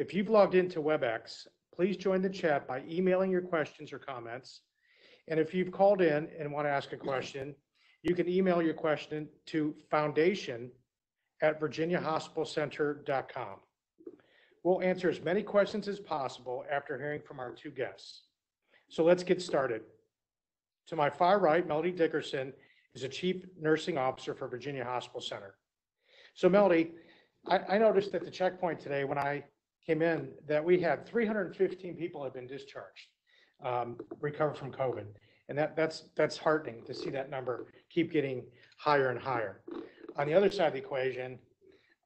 If you've logged into WebEx, please join the chat by emailing your questions or comments. And if you've called in and want to ask a question, you can email your question to foundation@virginiahospitalcenter.com. We'll answer as many questions as possible after hearing from our two guests. So let's get started. To my far right, Melody Dickerson is a Chief Nursing Officer for Virginia Hospital Center. So Melody, I noticed at the checkpoint today when I came in that we had 315 people have been discharged, recovered from COVID. And that's heartening to see that number keep getting higher and higher. On the other side of the equation,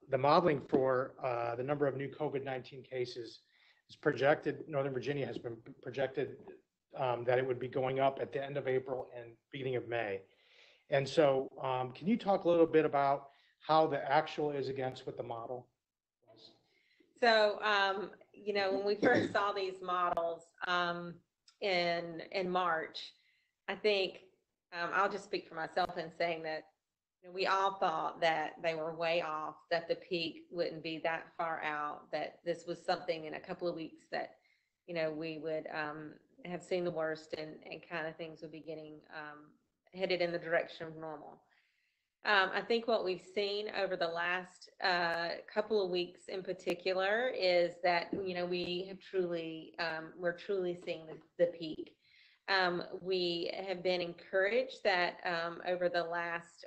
the modeling for the number of new COVID-19 cases is projected, Northern Virginia has been projected that it would be going up at the end of April and beginning of May. And so can you talk a little bit about how the actual is against what the model was? So, you know, when we first saw these models in March, I think I'll just speak for myself in saying that we all thought that they were way off, that the peak wouldn't be that far out, that this was something in a couple of weeks that, you know, we would have seen the worst and kind of things would be getting headed in the direction of normal. I think what we've seen over the last couple of weeks in particular is that, you know, we have truly, we're truly seeing the peak. We have been encouraged that over the last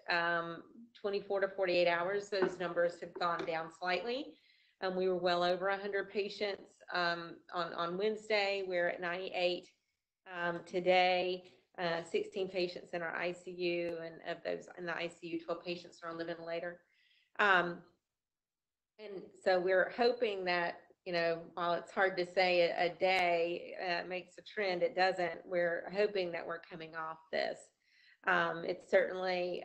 24 to 48 hours, those numbers have gone down slightly. We were well over 100 patients on Wednesday. We're at 98 today, 16 patients in our ICU, and of those in the ICU, 12 patients are on live-in later. And so we're hoping that, you know, while it's hard to say a day makes a trend, it doesn't. We're hoping that we're coming off this. It's certainly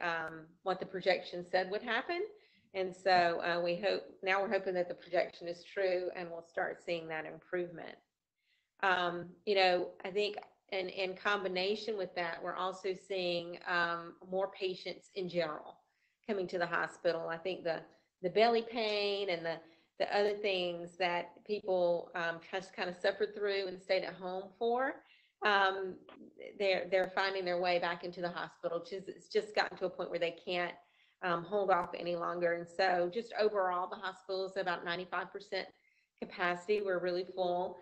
what the projection said would happen. And so we hope, now we're hoping that the projection is true and we'll start seeing that improvement. You know, I think in combination with that, we're also seeing more patients in general coming to the hospital. I think the belly pain and the other things that people just kind of suffered through and stayed at home for, they're finding their way back into the hospital. It's just gotten to a point where they can't hold off any longer. And so just overall, the hospital is about 95% capacity. We're really full.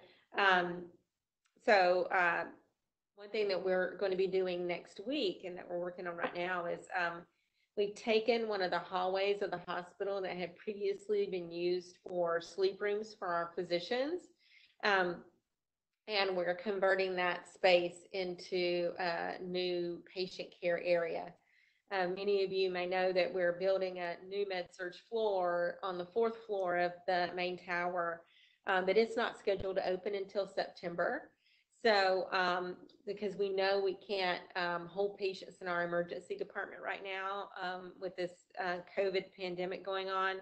So one thing that we're going to be doing next week and that we're working on right now is we've taken one of the hallways of the hospital that had previously been used for sleep rooms for our physicians, and we're converting that space into a new patient care area. Many of you may know that we're building a new med-surg floor on the 4th floor of the main tower, but it's not scheduled to open until September. So because we know we can't hold patients in our emergency department right now with this COVID pandemic going on,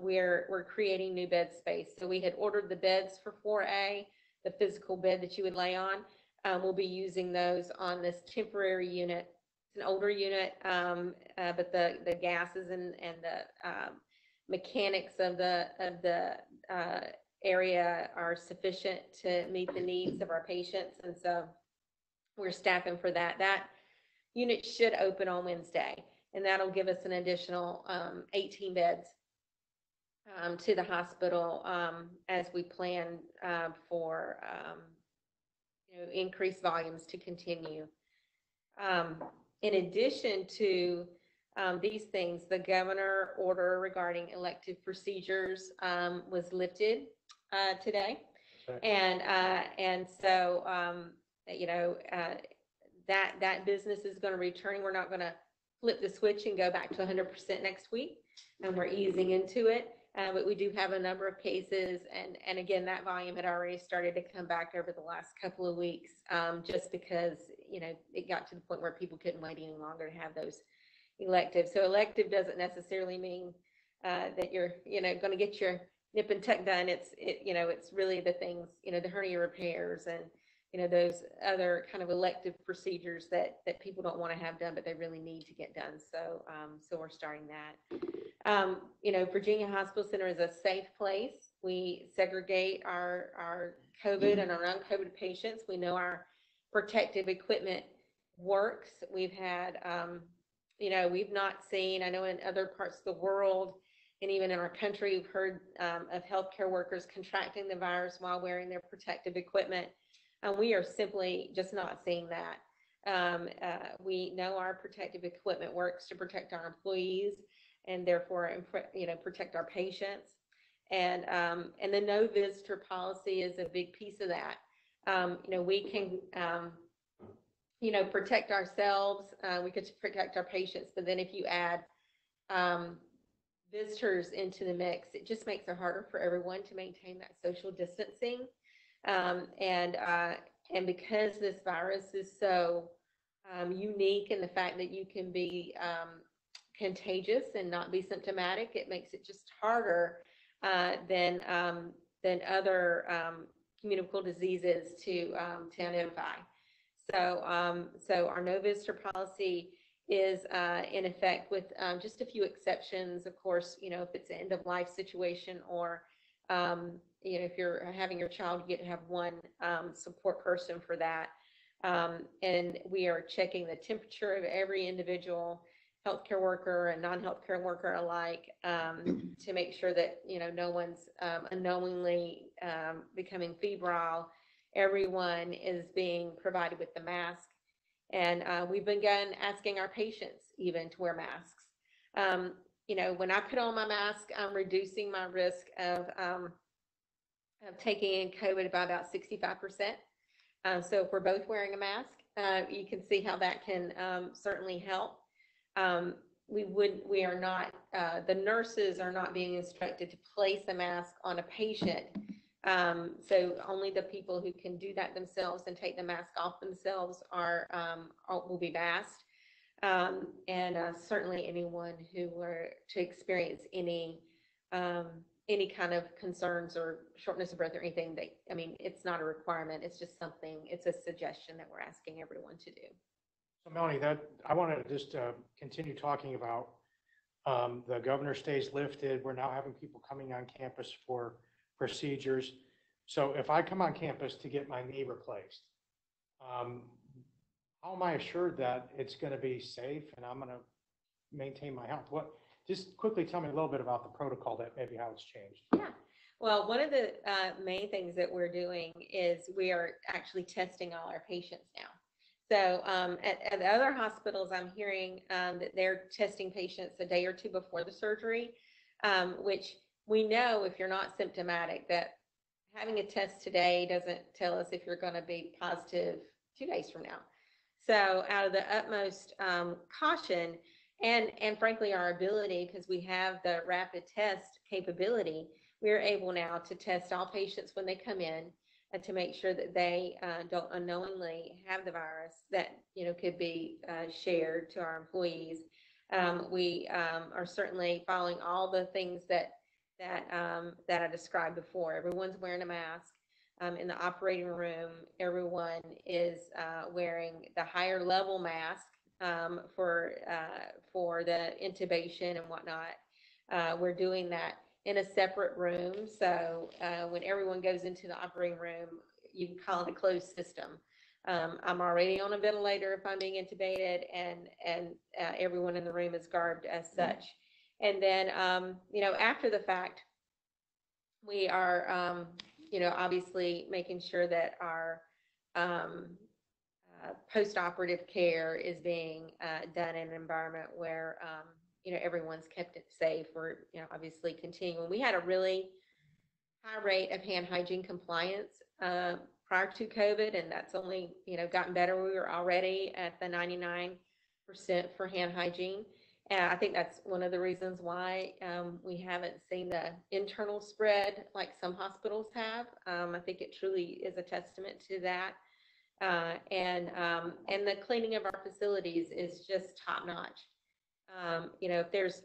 we're creating new bed space. So we had ordered the beds for 4A, the physical bed that you would lay on. We'll be using those on this temporary unit. It's an older unit, but the gases and the mechanics of the area are sufficient to meet the needs of our patients, and so we're staffing for that. That unit should open on Wednesday, and that'll give us an additional 18 beds to the hospital as we plan for you know, increased volumes to continue. In addition to these things, the governor order regarding elective procedures was lifted today. Okay. And so, you know, that business is going to return. We're not going to flip the switch and go back to 100% next week, and we're easing into it. But we do have a number of cases. And again, that volume had already started to come back over the last couple of weeks, just because, you know, it got to the point where people couldn't wait any longer to have those elective. So elective doesn't necessarily mean that you're, you know, going to get your nip and tuck done. You know, it's really the things, you know, the hernia repairs and, you know, those other kind of elective procedures that people don't want to have done, but they really need to get done. So we're starting that. Virginia Hospital Center is a safe place. We segregate our COVID and our non-COVID patients. We know our protective equipment works. We've had, we've not seen, I know in other parts of the world and even in our country, we've heard of healthcare workers contracting the virus while wearing their protective equipment. And we are simply just not seeing that. We know our protective equipment works to protect our employees and therefore, protect our patients. And the no visitor policy is a big piece of that. We can, protect ourselves. We could protect our patients, but then if you add visitors into the mix, it just makes it harder for everyone to maintain that social distancing. And because this virus is so unique in the fact that you can be contagious and not be symptomatic, it makes it just harder than other communicable diseases to identify. So our no visitor policy is in effect with just a few exceptions. Of course, if it's an end of life situation or if you're having your child, you get to have one support person for that. And we are checking the temperature of every individual healthcare worker and non-healthcare worker alike to make sure that no one's unknowingly becoming febrile. Everyone is being provided with the mask, and we've begun asking our patients even to wear masks. When I put on my mask, I'm reducing my risk of taking in COVID by about 65%. So if we're both wearing a mask, you can see how that can certainly help. The nurses are not being instructed to place a mask on a patient. So only the people who can do that themselves and take the mask off themselves will be masked. Certainly anyone who were to experience any kind of concerns or shortness of breath or anything, it's not a requirement. It's just something, it's a suggestion that we're asking everyone to do. So Melanie, I want to just continue talking about the governor's stays lifted. We're now having people coming on campus for procedures. So if I come on campus to get my knee replaced, how am I assured that it's going to be safe and I'm going to maintain my health? Just quickly tell me a little bit about the protocol, that maybe how it's changed. Yeah. Well, one of the main things that we're doing is we are actually testing all our patients now. So at the other hospitals, I'm hearing that they're testing patients a day or two before the surgery, which we know if you're not symptomatic, that having a test today doesn't tell us if you're going to be positive 2 days from now. So out of the utmost caution and frankly, our ability, because we have the rapid test capability, we're able now to test all patients when they come in and to make sure that they don't unknowingly have the virus that could be shared to our employees. We are certainly following all the things that I described before. Everyone's wearing a mask in the operating room. Everyone is wearing the higher level mask for the intubation and whatnot. We're doing that in a separate room. So when everyone goes into the operating room, you can call it a closed system. I'm already on a ventilator if I'm being intubated, and everyone in the room is garbed as such. And then, after the fact, we are, obviously making sure that our post-operative care is being done in an environment where, everyone's kept it safe. We're, obviously continuing. We had a really high rate of hand hygiene compliance prior to COVID, and that's only, gotten better. We were already at the 99% for hand hygiene. And I think that's one of the reasons why we haven't seen the internal spread like some hospitals have. I think it truly is a testament to that. And the cleaning of our facilities is just top notch. If there's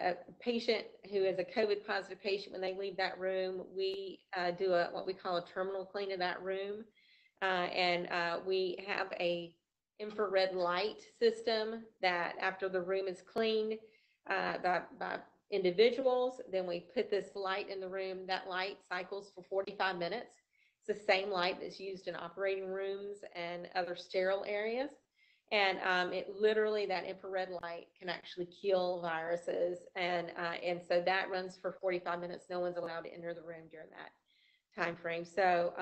a patient who is a COVID positive patient, when they leave that room, we do what we call a terminal clean of that room. We have a infrared light system that after the room is cleaned, by individuals. Then we put this light in the room. That light cycles for 45 minutes. It's the same light that's used in operating rooms and other sterile areas. And it literally, that infrared light can actually kill viruses. And so that runs for 45 minutes. No one's allowed to enter the room during that time frame. So,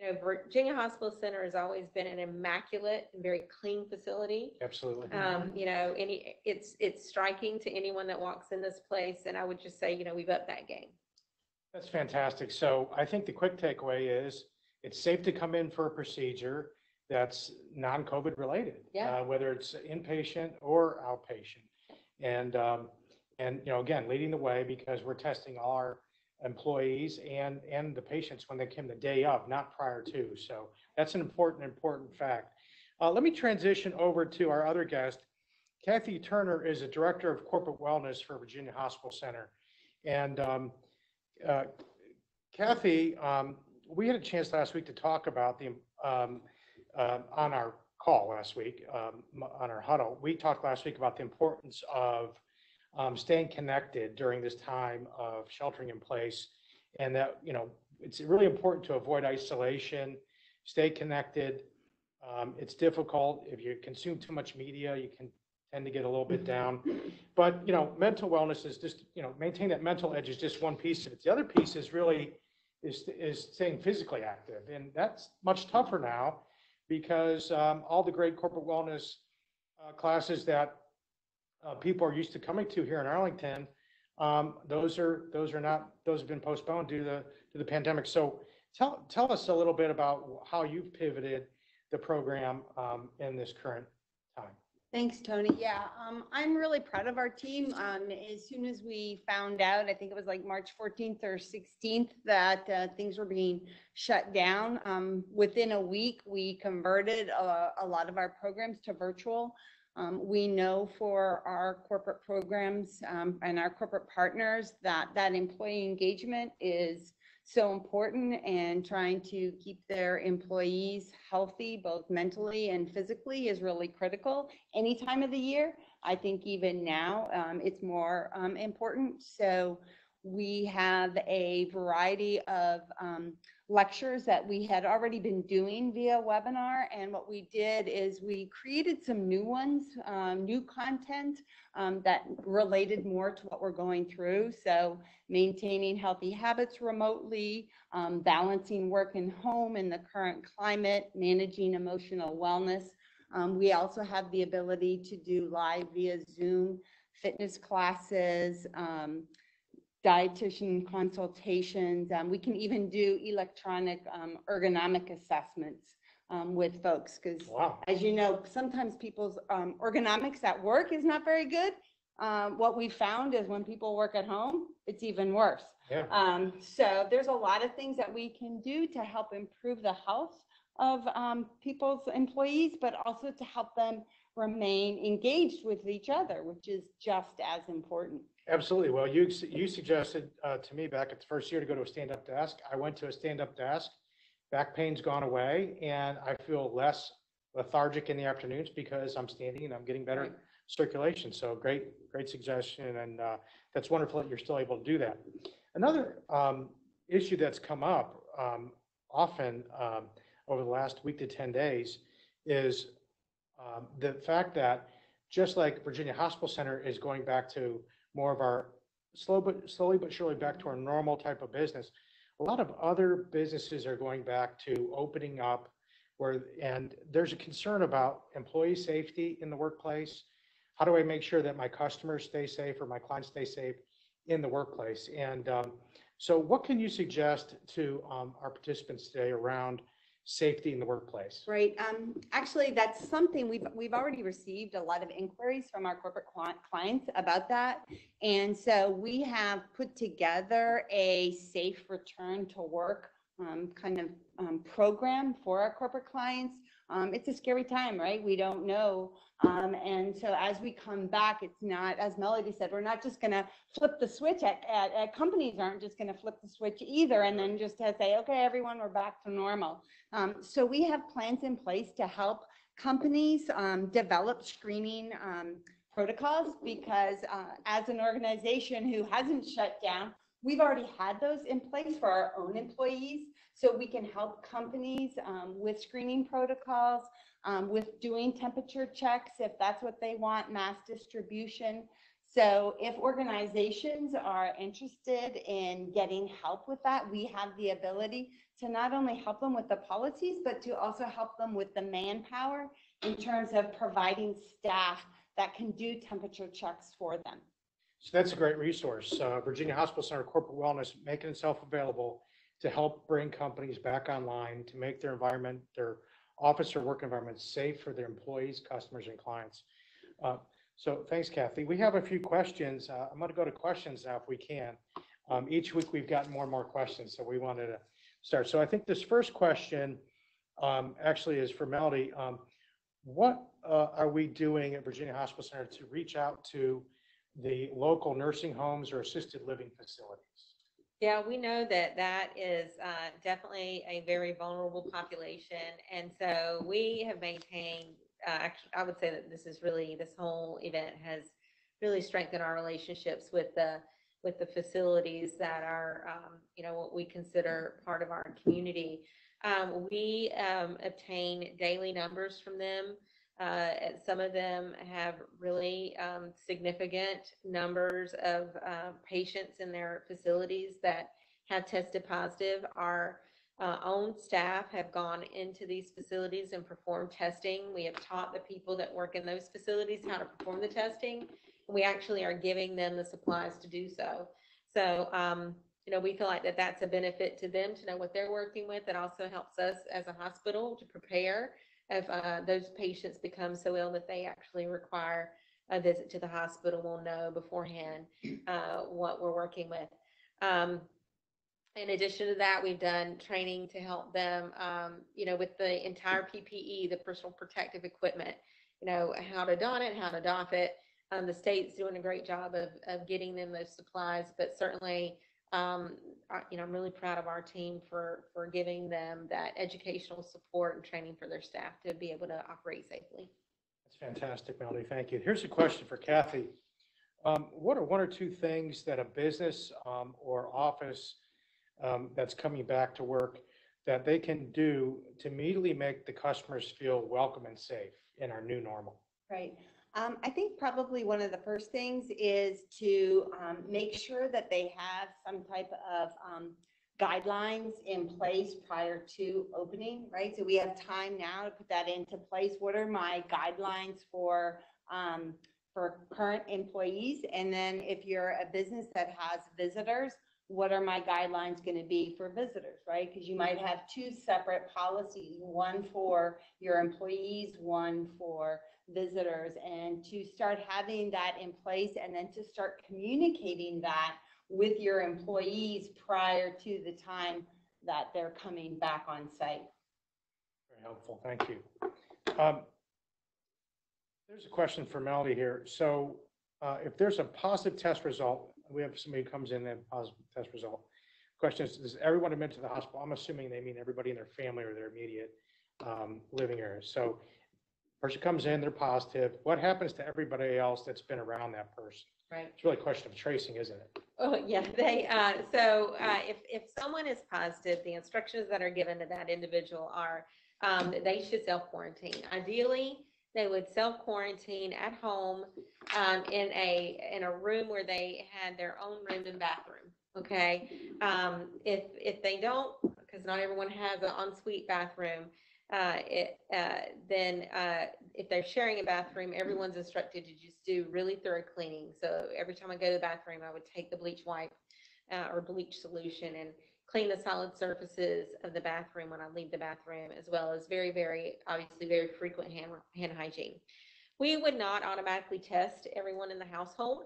you know, Virginia Hospital Center has always been an immaculate and very clean facility. Absolutely. You know, it's striking to anyone that walks in this place. And I would just say, you know, we've upped that game. That's fantastic. So I think the quick takeaway is it's safe to come in for a procedure that's non-COVID related, yeah, whether it's inpatient or outpatient. And you know, again, leading the way because we're testing all our employees and the patients when they came the day of, not prior to. So that's an important fact. Let me transition over to our other guest. Kathy Turner is a director of corporate wellness for Virginia Hospital Center. And Kathy, we had a chance last week to talk about the on our call last week, on our huddle, we talked last week about the importance of staying connected during this time of sheltering in place, and that, you know, it's really important to avoid isolation, stay connected. It's difficult. If you consume too much media, you can tend to get a little bit down, but, you know, mental wellness is just, you know, maintain that mental edge is just one piece of it. The other piece is really is staying physically active, and that's much tougher now, because all the great corporate wellness classes that people are used to coming to here in Arlington, those have been postponed due to the pandemic. So tell us a little bit about how you've pivoted the program in this current time. Thanks, Tony. Yeah, I'm really proud of our team. As soon as we found out, I think it was like March 14th or 16th, that things were being shut down. Within a week, we converted a lot of our programs to virtual. We know for our corporate programs and our corporate partners that employee engagement is so important, and trying to keep their employees healthy, both mentally and physically, is really critical any time of the year. I think even now it's more important. So we have a variety of lectures that we had already been doing via webinar. And what we did is we created some new ones, new content that related more to what we're going through. So maintaining healthy habits remotely, balancing work and home in the current climate, managing emotional wellness. We also have the ability to do live via Zoom fitness classes, dietitian consultations. We can even do electronic ergonomic assessments with folks, because wow, as you know, sometimes people's ergonomics at work is not very good. What we found is when people work at home, it's even worse. Yeah. So there's a lot of things that we can do to help improve the health of people's employees, but also to help them remain engaged with each other, which is just as important. Absolutely. Well, you suggested to me back at the first year to go to a stand-up desk. I went to a stand-up desk. Back pain's gone away, and I feel less lethargic in the afternoons because I'm standing and I'm getting better right circulation. So great suggestion, and that's wonderful that you're still able to do that. Another issue that's come up often over the last week to 10 days is the fact that just like Virginia Hospital Center is going back to more of our slowly but surely back to our normal type of business, a lot of other businesses are going back to opening up, and there's a concern about employee safety in the workplace. How do I make sure that my customers stay safe or my clients stay safe in the workplace? And so what can you suggest to our participants today around safety in the workplace? Right. Actually, that's something we've already received a lot of inquiries from our corporate clients about that. And so we have put together a safe return to work program for our corporate clients. It's a scary time, right? We don't know. And so as we come back, it's not, as Melody said, we're not just going to flip the switch. Companies aren't just going to flip the switch either and then just say, okay, everyone, we're back to normal. So we have plans in place to help companies develop screening protocols because as an organization who hasn't shut down, we've already had those in place for our own employees, so we can help companies with screening protocols, with doing temperature checks if that's what they want, mass distribution. So if organizations are interested in getting help with that, we have the ability to not only help them with the policies, but to also help them with the manpower in terms of providing staff that can do temperature checks for them. So that's a great resource. Virginia Hospital Center Corporate Wellness making itself available to help bring companies back online, to make their environment, their office or work environment safe for their employees, customers, and clients. So thanks, Kathy. We have a few questions. I'm going to go to questions now if we can. Each week we've gotten more and more questions, so we wanted to start. So I think this first question actually is for Melody. What are we doing at Virginia Hospital Center to reach out to the local nursing homes or assisted living facilities? Yeah, we know that that is definitely a very vulnerable population. And so we have maintained, actually, I would say that this is really, this whole event has really strengthened our relationships with the facilities that are, you know, what we consider part of our community. We obtain daily numbers from them. Some of them have really significant numbers of patients in their facilities that have tested positive. Our own staff have gone into these facilities and performed testing. We have taught the people that work in those facilities how to perform the testing. We actually are giving them the supplies to do so. So, you know, we feel like that that's a benefit to them to know what they're working with. It also helps us as a hospital to prepare if those patients become so ill that they actually require a visit to the hospital. We'll know beforehand what we're working with. In addition to that, we've done training to help them, you know, with the entire PPE, the personal protective equipment, you know, how to don it, how to doff it. The state's doing a great job of getting them those supplies, but certainly, you know, I'm really proud of our team for giving them that educational support and training for their staff to be able to operate safely. That's fantastic, Melody. Thank you. Here's a question for Kathy. What are one or two things that a business or office that's coming back to work that they can do to immediately make the customers feel welcome and safe in our new normal? Right. I think probably one of the first things is to make sure that they have some type of guidelines in place prior to opening, right? So we have time now to put that into place. What are my guidelines for current employees? And then if you're a business that has visitors, what are my guidelines going to be for visitors, right? Because you might have two separate policies, one for your employees, one for visitors, and to start having that in place and then to start communicating that with your employees prior to the time that they're coming back on site. Very helpful. Thank you. There's a question for Melody here. So if there's a positive test result, we have somebody who comes in and has a positive test result. Question is, does everyone admitted to the hospital? I'm assuming they mean everybody in their family or their immediate living area. So person comes in, they're positive. What happens to everybody else that's been around that person? Right. It's really a question of tracing, isn't it? Oh, yeah. They if someone is positive, the instructions that are given to that individual are they should self-quarantine. Ideally, they would self-quarantine at home in a room where they had their own room and bathroom. Okay, if they don't, because not everyone has an ensuite bathroom, then if they're sharing a bathroom, everyone's instructed to just do really thorough cleaning. So every time I go to the bathroom, I would take the bleach wipe or bleach solution and clean the solid surfaces of the bathroom when I leave the bathroom, as well as very, very, obviously very frequent hand hygiene. We would not automatically test everyone in the household.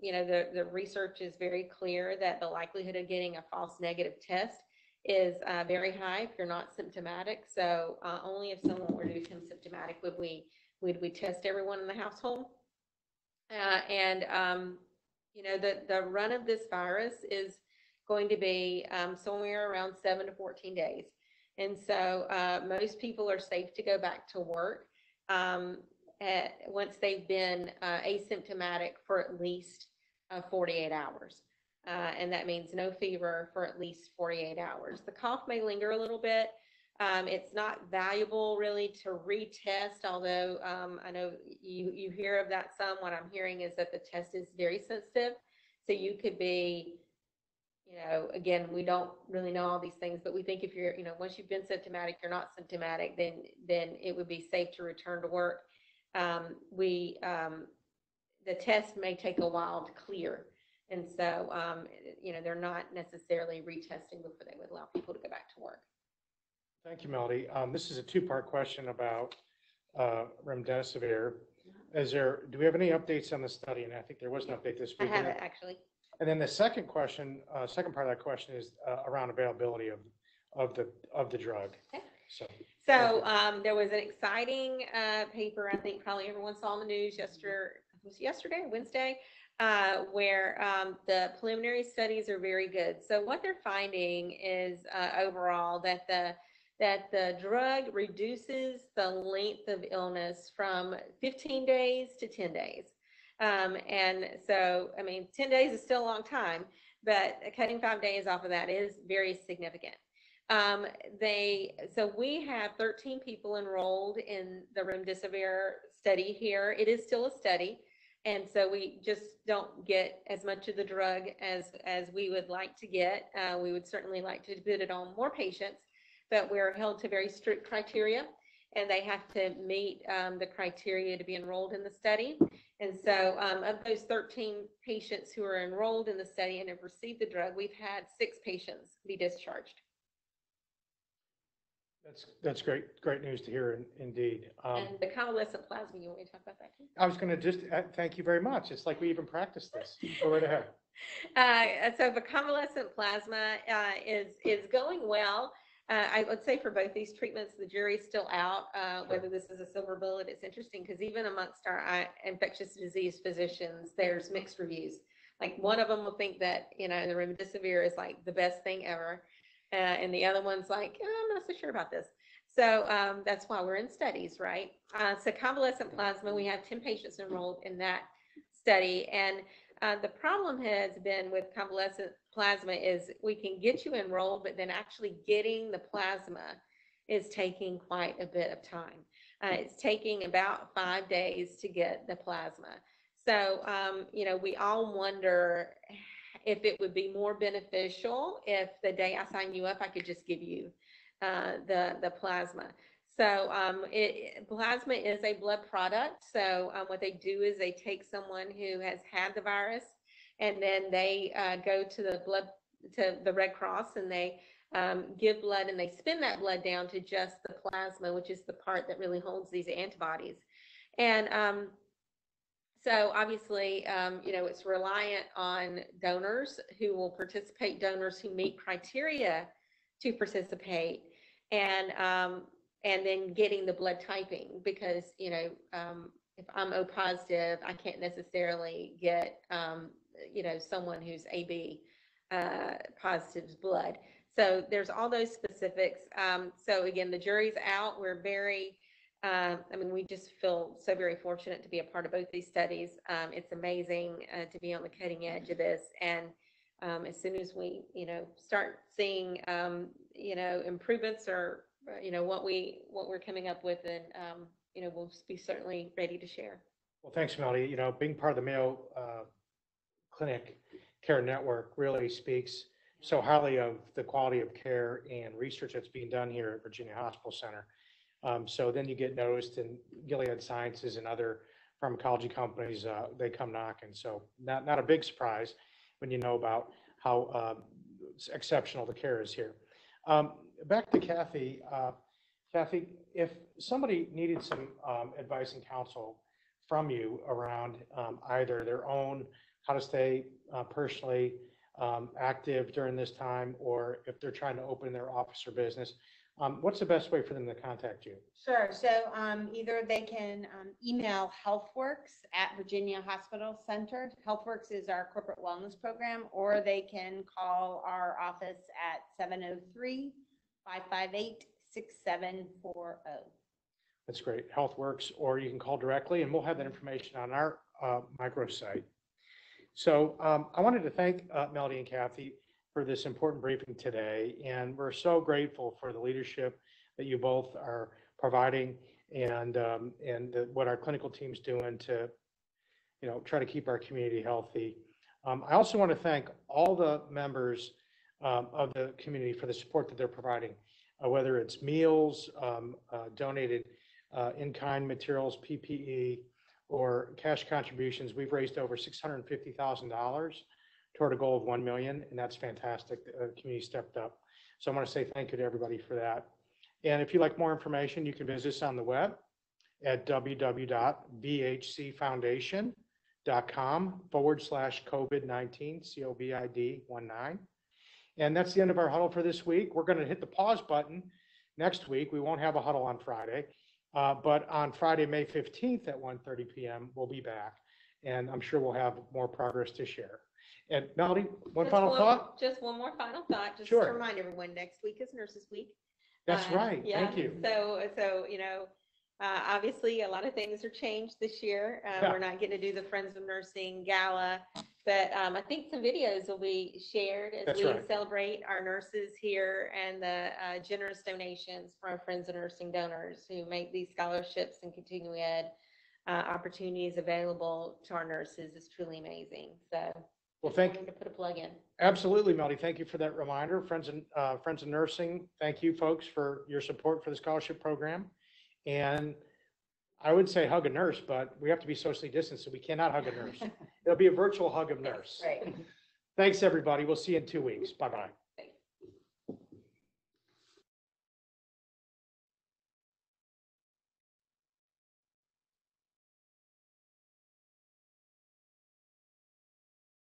You know, the research is very clear that the likelihood of getting a false negative test is very high if you're not symptomatic. So only if someone were to become symptomatic would we test everyone in the household. You know, the run of this virus is going to be somewhere around 7 to 14 days. And so most people are safe to go back to work once they've been asymptomatic for at least 48 hours. And that means no fever for at least 48 hours. The cough may linger a little bit. It's not valuable really to retest, although I know you hear of that some. What I'm hearing is that the test is very sensitive. So you could be, you know, again, we don't really know all these things, but we think if you're, you know, once you've been symptomatic, you're not symptomatic, then it would be safe to return to work. The test may take a while to clear. And so, you know, they're not necessarily retesting before they would allow people to go back to work. Thank you, Melody. This is a two-part question about remdesivir. Do we have any updates on the study? And I think there was an update this week. I have it, actually. And then the second question, second part of that question is around availability of the drug. Okay. So there was an exciting paper, I think probably everyone saw in the news Wednesday, where the preliminary studies are very good. So what they're finding is overall that the drug reduces the length of illness from 15 days to 10 days. And so, I mean, 10 days is still a long time, but cutting 5 days off of that is very significant. So we have 13 people enrolled in the remdesivir study here. It is still a study. And so we just don't get as much of the drug as we would like to get. We would certainly like to put it on more patients, but we're held to very strict criteria, and they have to meet the criteria to be enrolled in the study. And so of those 13 patients who are enrolled in the study and have received the drug, we've had 6 patients be discharged. That's great news to hear, indeed. And the convalescent plasma, you want me to talk about that too? I was going to just thank you very much. It's like we even practiced this. Go right ahead. So the convalescent plasma is going well. I would say for both these treatments, the jury's still out whether this is a silver bullet. It's interesting because even amongst our infectious disease physicians, there's mixed reviews. Like one of them will think that, you know, the remdesivir is like the best thing ever. And the other one's like, oh, I'm not so sure about this. So that's why we're in studies, right? So convalescent plasma, we have 10 patients enrolled in that study. And the problem has been with convalescent plasma is we can get you enrolled, but then actually getting the plasma is taking quite a bit of time. It's taking about 5 days to get the plasma. So, you know, we all wonder if it would be more beneficial if the day I sign you up, I could just give you the plasma. So plasma is a blood product. So what they do is they take someone who has had the virus, and then they go to the Red Cross, and they give blood, and they spin that blood down to just the plasma, which is the part that really holds these antibodies. And so obviously, you know, it's reliant on donors who will participate, donors who meet criteria to participate, and then getting the blood typing, because, you know, if I'm O positive, I can't necessarily get, you know, someone who's AB positive's blood. So there's all those specifics. So again, the jury's out. We're very, I mean, we just feel so very fortunate to be a part of both these studies. It's amazing to be on the cutting edge of this. And as soon as we, you know, start seeing, you know, improvements or, you know, what we're coming up with, and, you know, we'll be certainly ready to share. Well, thanks, Melody. You know, being part of the Mayo Clinic Care Network really speaks so highly of the quality of care and research that's being done here at Virginia Hospital Center. So then you get noticed, and Gilead Sciences and other pharmacology companies, they come knocking. So not a big surprise when you know about how exceptional the care is here. Back to Kathy. Kathy, if somebody needed some advice and counsel from you around either their own, how to stay personally active during this time, or if they're trying to open their office or business, what's the best way for them to contact you? Sure. So either they can email HealthWorks@VirginiaHospitalCenter. HealthWorks is our corporate wellness program, or they can call our office at 703-558-6740. That's great. HealthWorks, or you can call directly, and we'll have that information on our microsite. So I wanted to thank Melody and Kathy for this important briefing today, and we're so grateful for the leadership that you both are providing, and what our clinical team's doing to, you know, try to keep our community healthy. I also want to thank all the members of the community for the support that they're providing, whether it's meals, donated in-kind materials, PPE, or cash contributions. We've raised over $650,000 toward a goal of $1 million, and that's fantastic. The community stepped up. So I want to say thank you to everybody for that. And if you'd like more information, you can visit us on the web at www.bhcfoundation.com/COVID-19, COVID-19. And that's the end of our huddle for this week. We're going to hit the pause button next week. We won't have a huddle on Friday, but on Friday, May 15th at 1:30 p.m., we'll be back, and I'm sure we'll have more progress to share. And Melody, one final thought? Just one more final thought. Just to remind everyone, next week is Nurses Week. That's right. Yeah. Thank you. So you know, obviously a lot of things are changed this year. We're not getting to do the Friends of Nursing Gala, but I think some videos will be shared as we celebrate our nurses here and the generous donations from our Friends of Nursing donors who make these scholarships and continuing ed opportunities available to our nurses. It's truly amazing. So. Well, thank you to put a plug in. Absolutely, Melody. Thank you for that reminder. Friends of Nursing, thank you folks for your support for the scholarship program. And I would say hug a nurse, but we have to be socially distanced, so we cannot hug a nurse. It'll be a virtual hug of nurse. Right. Thanks, everybody. We'll see you in 2 weeks. Bye-bye.